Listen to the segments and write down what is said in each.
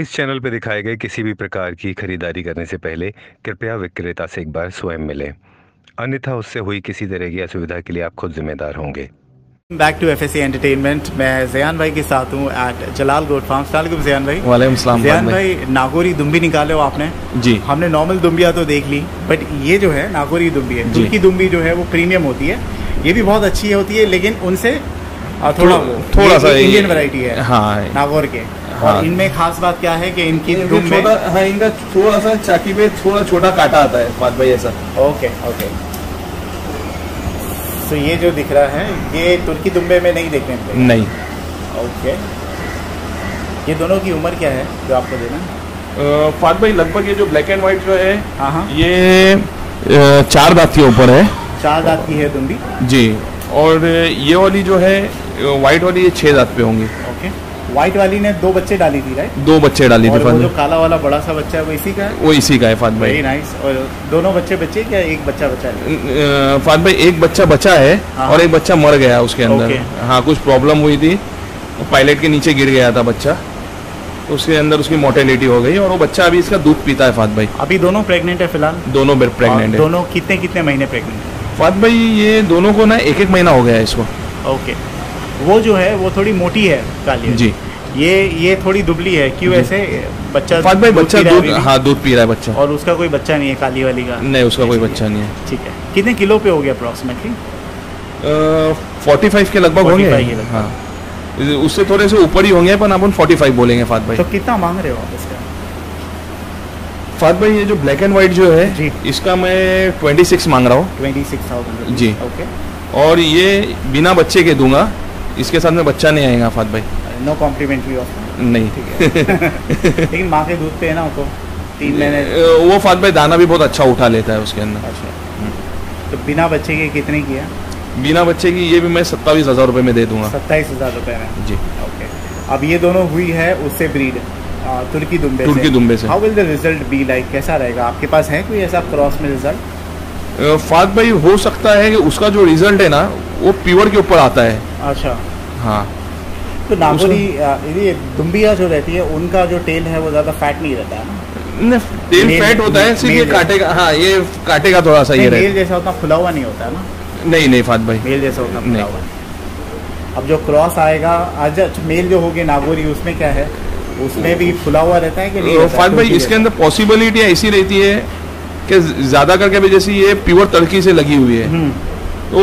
इस चैनल पर दिखाए गए किसी भी प्रकार की खरीदारी करने से पहले कृपया विक्रेता से एक बार स्वयं मिलें, अन्यथा उससे हुई किसी तरह की असुविधा के लिए आप खुद जिम्मेदार होंगे। बैक टू एफएसए एंटरटेनमेंट, मैं जयान भाई के साथ हूँ एट जलाल गोट फार्म। अस्सलाम जयान भाई। वालेकुम सलाम। जयान भाई, नागोरी दुम्बी निकाले हो आपने? जी। हमने नॉर्मल दुम्बिया तो देख ली, बट ये जो है नागोरी दुम्बी है, जिनकी दुम्बी जो है वो प्रीमियम होती है, ये भी बहुत अच्छी होती है, लेकिन उनसे थोड़ा सा इंडियन वैरायटी है। हाँ, नागौर के। हाँ, इनमें खास बात क्या है कि इनकी रूम में हाँ, इनका थोड़ा सा चाकी पे थोड़ा छोटा काटा आता है बात भाई ऐसा। Okay okay. तो ये जो दिख रहा है ये तुर्की दुम्बे में नहीं देखने को नहीं। ओके, ये दोनों की उम्र क्या है जो आपको देना फात भाई? लगभग ये जो ब्लैक एंड व्हाइट जो है ये 4 दांत के ऊपर है। 4 दांत की है दुम्बी जी, और ये वाली जो है व्हाइट वाली ये 6 दांत पे होंगी। ओके, व्हाइट वाली ने 2 बच्चे डाली थी राइट? 2 बच्चे डाली थी। वो जो काला वाला बड़ा सा बच्चा है वो इसी का है? वो इसी का है फात भाई। नाइस। और दोनों बच्चे बच्चे क्या एक बच्चा बचा है फात भाई? एक बच्चा बचा है। हाँ। और एक बच्चा मर गया उसके अंदर। हाँ, कुछ प्रॉब्लम हुई थी, पायलट के नीचे गिर गया था बच्चा, उसके अंदर उसकी मोर्टेलिटी हो गई, और वो बच्चा अभी इसका दूध पीता है फात भाई। अभी दोनों प्रेग्नेंट है फिलहाल? दोनों प्रेग्नेंट है। दोनों कितने कितने महीने प्रेग्नेंट है फात भाई? ये दोनों को ना 1-1 महीना हो गया है इसको। ओके, वो जो है वो थोड़ी मोटी है काली जी, ये थोड़ी दुबली है। क्यों ऐसे? बच्चा फात भाई बच्चा दूध हाँ दूध पी रहा है बच्चा, और उसका कोई बच्चा नहीं है काली वाली का? नहीं, उसका कोई बच्चा नहीं है। ठीक है, कितने किलो पे हो गया अप्रॉक्सीमेटली? 45 के लगभग होंगे। हाँ, उससे थोड़े से ऊपर ही होंगे, पर अपन 45 बोलेंगे फात भाई। तो कितना मांग रहे हो आप इसका फात भाई? ये जो ब्लैक एंड व्हाइट जो है इसका मैं 26 मांग रहा हूँ। 26,000 जी। ओके, और ये बिना बच्चे के दूंगा, इसके साथ में बच्चा नहीं आएगा फात भाई। No complimentary offer? नहीं, ठीक है। लेकिन माँ के दूध पे है ना वो 3 महीने वो फात भाई दाना भी बहुत अच्छा उठा लेता है उसके अंदर। अच्छा, तो बिना बच्चे के कितने की है? बिना बच्चे की ये भी मैं 27,000 रुपये में दे दूंगा। 27,000 रुपये में जी। ओके, अब ये दोनों हुई है उससे ब्रीड तुर्की दुम्बे से। How will the result be like? कैसा रहेगा? आपके पास है कोई ऐसा क्रॉस में रिजल्ट फात भाई? हो सकता है कि उसका जो रिजल्ट है ना वो प्योर के ऊपर आता है। अच्छा, हाँ। तो नागोरी ये दुम्बिया जो रहती है उनका जो टेल है वो ज़्यादा फैट नहीं रहता है ना? टेल फैट होता है, सिर्फ ये काटेगा। हाँ, ये काटेगा थोड़ा सा, ये मेल जैसा उतना खुला हुआ नहीं होता है ना? नहीं नहीं फात भाई, मेल जैसा उतना खुला हुआ। अब जो क्रॉस आएगा आज मेल जो होगी नागोरी उसमें क्या है? उसमें भी फुला हुआ रहता है कि नहीं फात भाई? इसके अंदर पॉसिबिलिटी ऐसी रहती है कि ज़्यादा करके भी जैसे ये प्योर तुर्की से लगी हुई है तो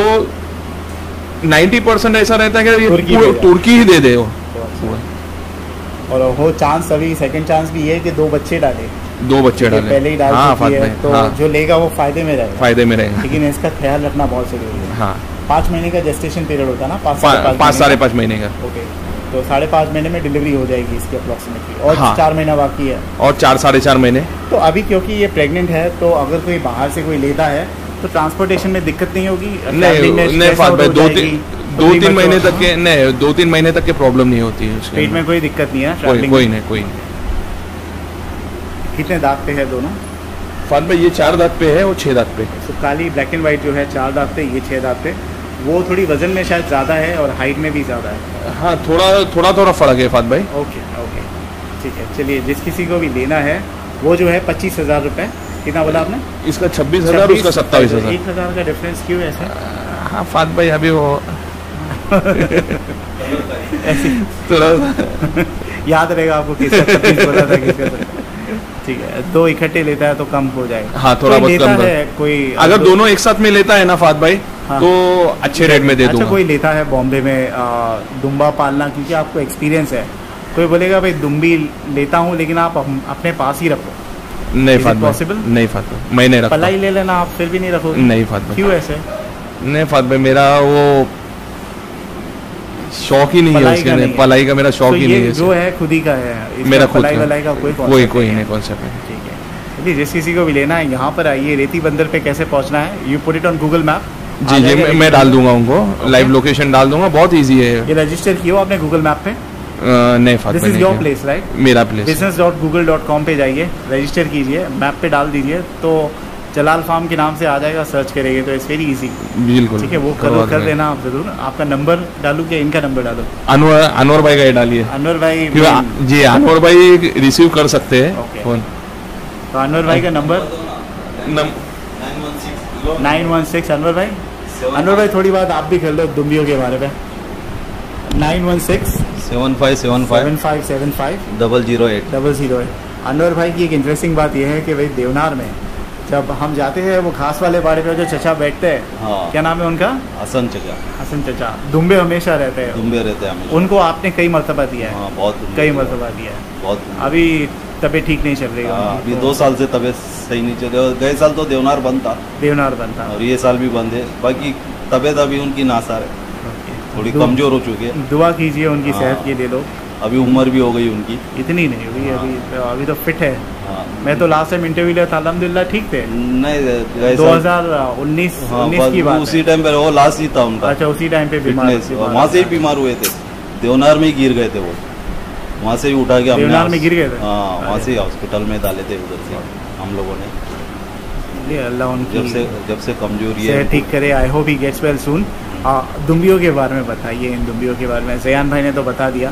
90% ऐसा रहता है कि ये तुर्की ही दे दे। और हो चांस अभी सेकंड चांस भी है कि 2 बच्चे डाले। 2 बच्चे डाले पहले ही डाल चुकी है, तो जो लेगा वो फायदे में रहेगा, लेकिन इसका ख्याल रखना बहुत जरूरी है। हाँ, 5 महीने का जेस्टेशन पीरियड होता है ना? 5-5.5 महीने का। ओके, तो 5.5 महीने में डिलीवरी हो जाएगी इसके अप्रॉक्सीमेटली, और हाँ। 4 महीना बाकी है, और 4-4.5 महीने। तो अभी क्योंकि ये प्रेग्नेंट है तो अगर कोई बाहर से कोई लेता है तो ट्रांसपोर्टेशन में दिक्कत नहीं होगी? नहीं, 2-3 महीने तक के नहीं, 2-3 महीने तक के प्रॉब्लम नहीं होती है, पेट में कोई दिक्कत नहीं है। कोई नहीं। कितने दांत पे है दोनों फात भाई? ये 4 दांत पे है और 6 दांत पे। काली ब्लैक एंड व्हाइट जो है 4 दांत पे, ये 6 दांत पे। वो थोड़ी वजन में शायद ज़्यादा है और हाइट में भी ज़्यादा है। हाँ, थोड़ा फ़र्क है फात भाई। ओके, ठीक है। चलिए, जिस किसी को भी लेना है वो जो है 25,000 रुपये। कितना बोला आपने? इसका 26,000, उसका 27,000। 1,000 का डिफरेंस क्यों ऐसा? हाँ फात भाई, अभी वो थोड़ा याद रहेगा आपको किसका। ठीक है, 2 इकट्ठे लेता है तो कम हो जाएगा। हाँ, थोड़ा बहुत कम है। कोई अगर दोनों एक साथ में लेता है ना फात भाई? हाँ, तो अच्छे रेट में दे दूंगा। अच्छा, कोई लेता है बॉम्बे में दुम्बा पालना, क्योंकि आपको एक्सपीरियंस है, कोई बोलेगा भाई दुम्बी लेता हूँ लेकिन आप अपने पास ही रखो? नहीं फात भाई, पॉसिबल नहीं फात भाई, मैं नहीं रखता। पलाई ले लेना आप, फिर भी नहीं रखोगे? नहीं फात भाई। क्यों ऐसे? नहीं फात भाई, मेरा वो शौक ही नहीं है इसके लिए, पलाई का मेरा शौक ही नहीं है। जो है खुद ही का है मेरा, पलाई वलाई का कोई नहीं कॉन्सेप्ट है। ठीक है, चलिए, जिस किसी को भी लेना है यहाँ पर आइए। रेती बंदर पे कैसे पहुँचना है? You put it on Google map. जी जी, मैं डाल दूंगा उनको, लाइव लोकेशन डाल दूंगा, बहुत ईजी है। ये रजिस्टर किया हो आपने गूगल मैप पे? नहीं फात भाई, this is your place right? मेरा प्लेस। business.google.com पे जाइए, रजिस्टर कीजिए, मैप पे डाल दीजिए, तो जलाल फार्म के नाम से आ जाएगा, सर्च करेंगे तो इट्स वेरी इजी। बिल्कुल ठीक है, वो कर देना आप जरूर। आपका नंबर डालू क्या इनका नंबर डालो? अनवर भाई का डालिए। अनवर भाई जी, अनवर भाई रिसीव कर सकते हैं फोन। तो अनवर भाई का नंबर 916। अनवर भाई, थोड़ी बात आप भी कर लो दुम्बियों के बारे में। 916-755-757-508। अनवर भाई की एक इंटरेस्टिंग बात यह है कि भाई देवनार में जब हम जाते हैं वो खास वाले बाड़े पे जो चचा बैठते हैं, हाँ। क्या नाम है उनका? हसन चचा। हसन चचा दुम्बे हमेशा रहते हैं, उनको आपने कई मरतबा दिया है? हाँ, बहुत कई मरतबा दिया है। बहुत। अभी तबीयत ठीक नहीं चल रही? हाँ, अभी 2 साल से तबीयत सही नहीं चल रही। गए साल तो देवनार बंद था, और ये साल भी बंद है। बाकी तबीयत अभी उनकी नासार है, थोड़ी कमजोर हो चुकी है। दुआ कीजिए उनकी सेहत के लिए लोग। अभी उम्र भी हो गई उनकी, इतनी नहीं हुई। हाँ। अभी तो फिट है। हाँ। मैं तो लास्ट टाइम इंटरव्यू लिया था, अल्हम्दुलिल्लाह ठीक थे। नहीं, 2019 की बात, उसी टाइम पे वो लास्ट ही था उनका। अच्छा, उसी टाइम पे बीमार, वहाँ से ही बीमार हुए थे, देवनार में ही गिर गए थे वो, वहाँ से ही उठा के देवनार में गिर गए थे। हाँ, वहाँ से हॉस्पिटल में डाले थे उधर से हम लोगों ने। अल्लाह उनकी जब से कमजोरी है ठीक करे। I hope he gets well soon. दुम्बियों के बारे में बताइए, इन दुम्बियों के बारे में जयान भाई ने तो बता दिया,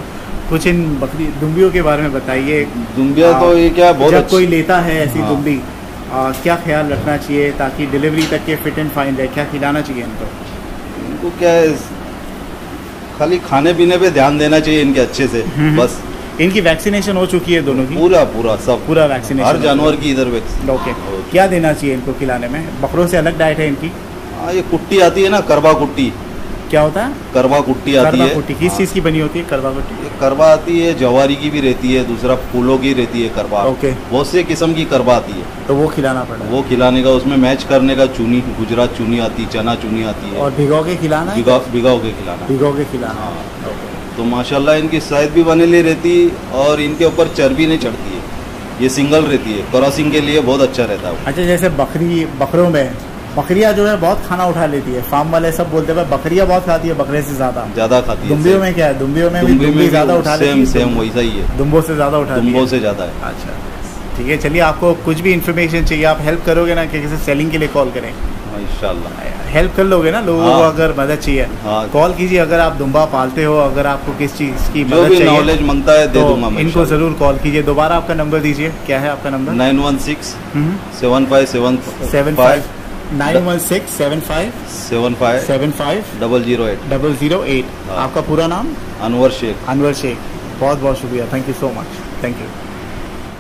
कुछ इन बकरी दुम्बियों के बारे में बताइए। दुम्बिया तो ये क्या बहुत जब कोई लेता है ऐसी, हाँ। दुम्बी क्या ख्याल रखना चाहिए ताकि डिलीवरी तक के फिट एंड फाइन रहे? क्या खिलाना चाहिए इनको? इनको क्या है, खाली खाने पीने पे ध्यान देना चाहिए इनके अच्छे से, बस। इनकी वैक्सीनेशन हो चुकी है दोनों की? पूरा सब पूरा वैक्सीनेशन, हर जानवर की इधर वैक्सीन। ओके, क्या देना चाहिए इनको खिलाने में? बकरों से अलग डाइट है इनकी। ये कुट्टी आती है ना, करवा कुट्टी। क्या होता है करवा कुट्टी? आती है किस चीज़ की बनी होती है करवा कुट्टी? करवा आती है ज्वारी की भी रहती है, दूसरा फूलों की रहती है करवा। ओके, बहुत से किस्म की करवा आती है, तो वो खिलाना पड़ता है। वो खिलाने का, उसमें मैच करने का चूनी, गुजरात चूनी आती है, चना चूनी आती है, और भिगो के खिलाना। भिगो के खिलाना। तो माशाल्लाह इनकी सेहत भी बने लिए रहती है, और इनके ऊपर चर्बी नहीं चढ़ती है, ये सिंगल रहती है, क्रॉसिंग के लिए बहुत अच्छा रहता है। अच्छा, जैसे बकरों में बकरियां जो है बहुत खाना उठा लेती है, फार्म वाले सब बोलते हैं बकरियां बहुत खाती है, बकरे से ज्यादा खाती है। दुम्बियों में क्या है? दुम्बियों में भी दुम्बी ज्यादा उठा लेती है। सेम वैसा ही है, दुम्बों से ज्यादा उठा, दुम्बों से ज्यादा है। अच्छा ठीक है, चलिए। आपको कुछ भी इन्फॉर्मेशन चाहिए, आप हेल्प करोगे ना किसी सेलिंग के लिए? कॉल करें इंशाल्लाह, हेल्प कर लोगे ना लोगों को। अगर मदद चाहिए कॉल कीजिए। अगर आप दुम्बा पालते हो, अगर आपको किस चीज की मदद चाहिए, नॉलेज मांगता है, दे दूंगा मैं। इनको जरूर कॉल कीजिए। दोबारा आपका नंबर दीजिए, क्या है आपका नंबर? 916-755-708। आपका पूरा नाम? अनवर शेख। बहुत बहुत शुक्रिया, thank you so much, thank you.